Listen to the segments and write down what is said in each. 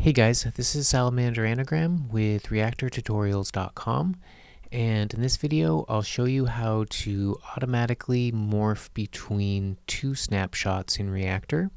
Hey guys, this is Salamander Anagram with ReaktorTutorials.com, and in this video I'll show you how to automatically morph between two snapshots in Reaktor.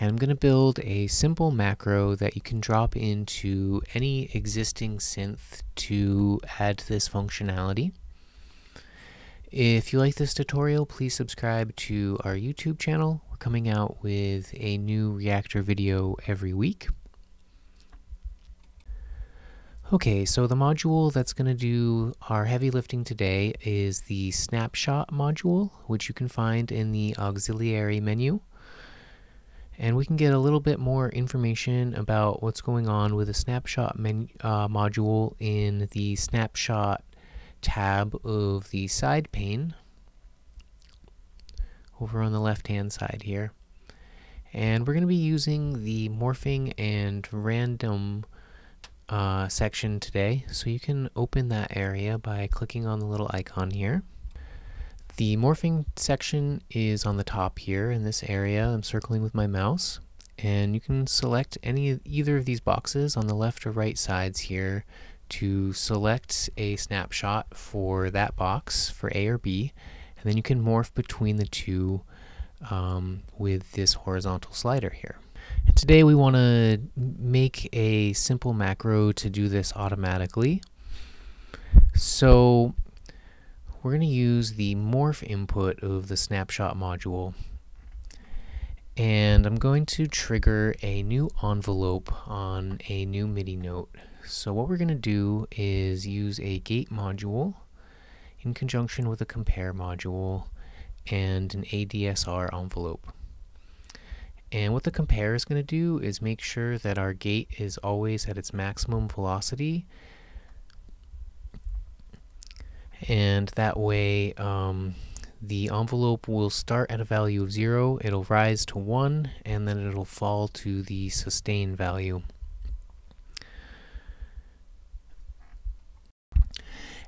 And I'm going to build a simple macro that you can drop into any existing synth to add this functionality. If you like this tutorial, please subscribe to our YouTube channel. We're coming out with a new Reaktor video every week. Okay, so the module that's going to do our heavy lifting today is the Snapshot module, which you can find in the auxiliary menu. And we can get a little bit more information about what's going on with the Snapshot module in the Snapshot tab of the side pane over on the left-hand side here. And we're going to be using the morphing and random section today, so you can open that area by clicking on the little icon here. The morphing section is on the top here in this area. I'm circling with my mouse, and you can select either of these boxes on the left or right sides here to select a snapshot for that box for A or B, and then you can morph between the two with this horizontal slider here. Today we want to make a simple macro to do this automatically. So we're going to use the morph input of the snapshot module. And I'm going to trigger a new envelope on a new MIDI note. So what we're going to do is use a gate module in conjunction with a compare module and an ADSR envelope. And what the compare is going to do is make sure that our gate is always at its maximum velocity. And that way the envelope will start at a value of 0, it'll rise to 1, and then it'll fall to the sustain value.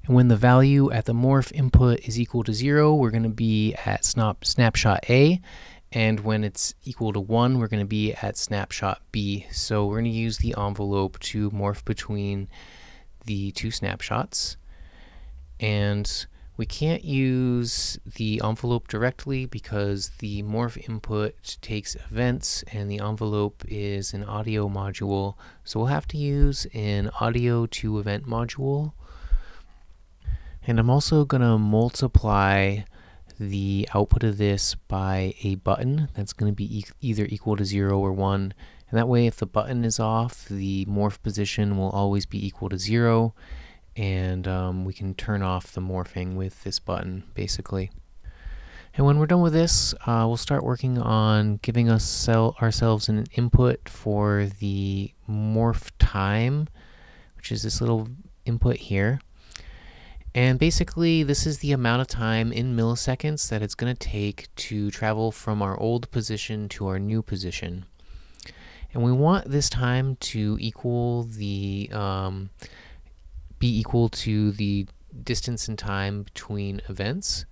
And when the value at the morph input is equal to 0, we're going to be at snapshot A. And when it's equal to 1, we're going to be at snapshot B. So we're going to use the envelope to morph between the two snapshots. And we can't use the envelope directly because the morph input takes events and the envelope is an audio module. So we'll have to use an audio to event module. And I'm also going to multiply the output of this by a button that's going to be either equal to 0 or 1. And that way, if the button is off, the morph position will always be equal to 0. And we can turn off the morphing with this button, basically. And when we're done with this, we'll start working on giving ourselves an input for the morph time, which is this little input here. And basically, this is the amount of time in milliseconds that it's going to take to travel from our old position to our new position. And we want this time to equal the be equal to the distance in time between events.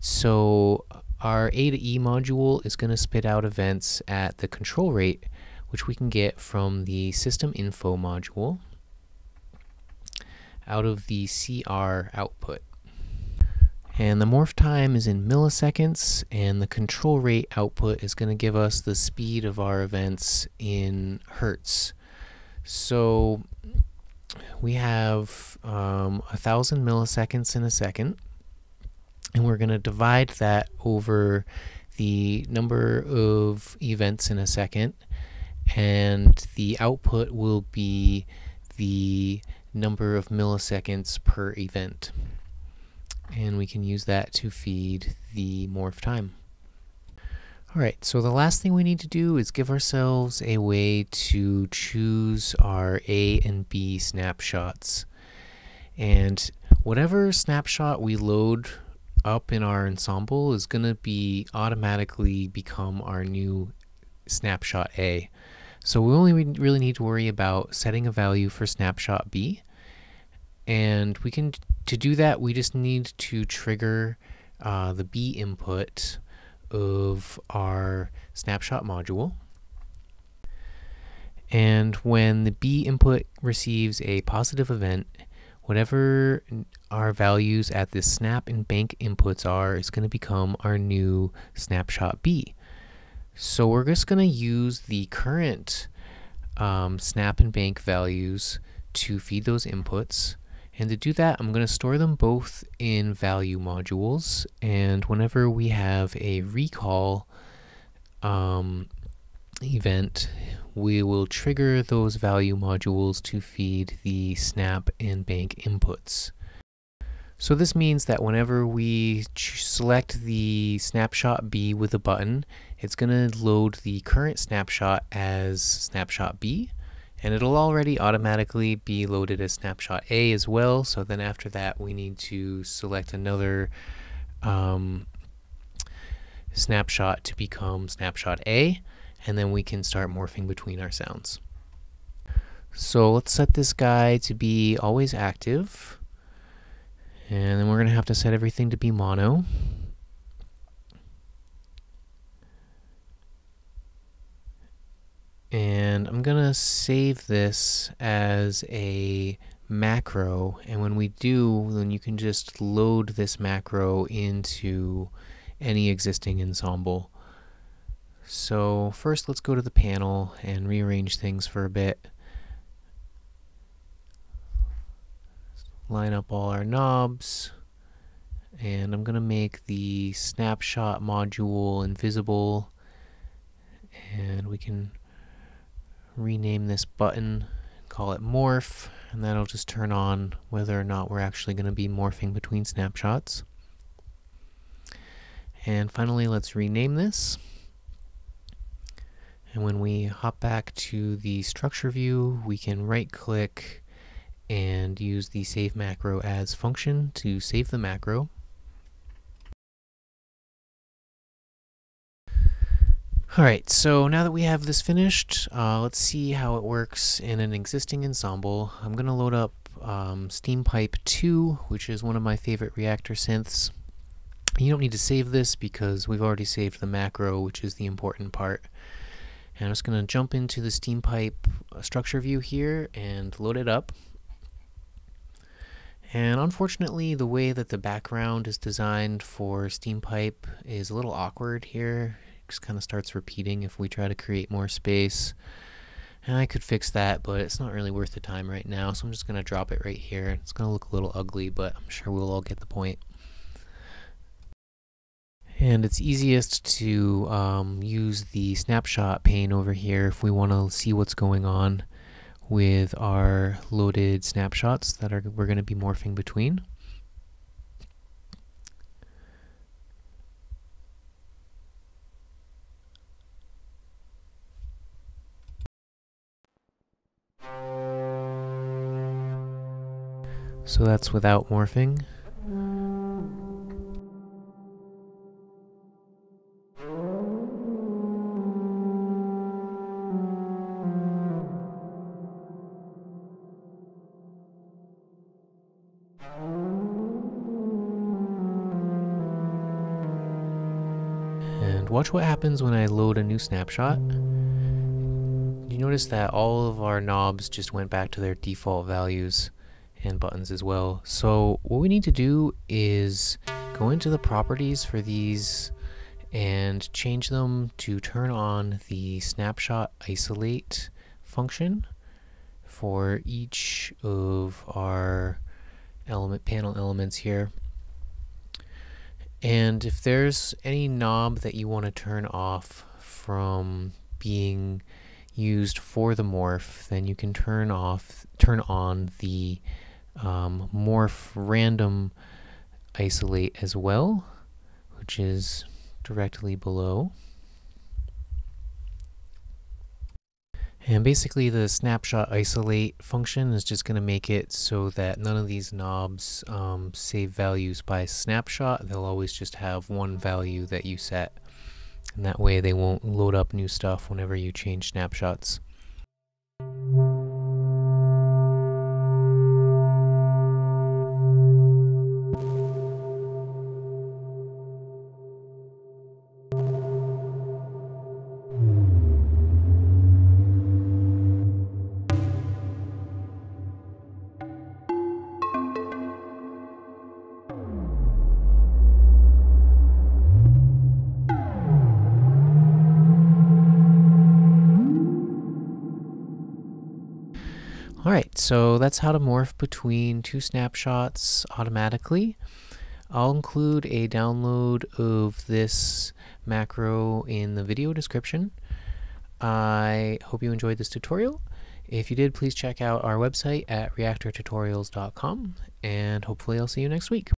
So our A to E module is going to spit out events at the control rate, which we can get from the system info module out of the CR output. And the morph time is in milliseconds, and the control rate output is going to give us the speed of our events in hertz. So we have 1,000 milliseconds in a second, and we're going to divide that over the number of events in a second, and the output will be the number of milliseconds per event. And we can use that to feed the morph time. Alright, so the last thing we need to do is give ourselves a way to choose our A and B snapshots. And whatever snapshot we load up in our ensemble is going to be automatically become our new snapshot A. So we only really need to worry about setting a value for snapshot B. And we can, to do that, we just need to trigger the B input of our snapshot module. And when the B input receives a positive event, whatever our values at the snap and bank inputs are, it's going to become our new snapshot B. So we're just going to use the current snap and bank values to feed those inputs. And to do that, I'm going to store them both in value modules. And whenever we have a recall event, we will trigger those value modules to feed the snap and bank inputs. So this means that whenever we select the snapshot B with a button, it's going to load the current snapshot as snapshot B, and it'll already automatically be loaded as snapshot A as well. So then after that, we need to select another snapshot to become snapshot A, and then we can start morphing between our sounds. So let's set this guy to be always active, and then we're going to have to set everything to be mono. And I'm going to save this as a macro, and when we do, then you can just load this macro into any existing ensemble. So first let's go to the panel and rearrange things for a bit. Line up all our knobs, and I'm going to make the snapshot module invisible, and we can rename this button, call it morph, and that'll just turn on whether or not we're actually going to be morphing between snapshots. And finally, let's rename this. And when we hop back to the structure view, we can right click and use the save macro as function to save the macro. Alright, so now that we have this finished, let's see how it works in an existing ensemble. I'm going to load up Steam Pipe 2, which is one of my favorite Reaktor synths. You don't need to save this because we've already saved the macro, which is the important part. And I'm just going to jump into the Steam Pipe structure view here and load it up. And unfortunately, the way that the background is designed for Steam Pipe is a little awkward here. It just kind of starts repeating if we try to create more space. And I could fix that, but it's not really worth the time right now, so I'm just going to drop it right here. It's going to look a little ugly, but I'm sure we'll all get the point. And it's easiest to use the snapshot pane over here if we want to see what's going on with our loaded snapshots that we're going to be morphing between. So that's without morphing. Watch what happens when I load a new snapshot. You notice that all of our knobs just went back to their default values, and buttons as well. So what we need to do is go into the properties for these and change them to turn on the snapshot isolate function for each of our panel elements here. And if there's any knob that you want to turn off from being used for the morph, then you can turn on the morph random isolate as well, which is directly below. And basically the snapshot isolate function is just going to make it so that none of these knobs save values by snapshot. They'll always just have one value that you set, and that way they won't load up new stuff whenever you change snapshots. Alright, so that's how to morph between two snapshots automatically. I'll include a download of this macro in the video description. I hope you enjoyed this tutorial. If you did, please check out our website at ReaktorTutorials.com, and hopefully I'll see you next week.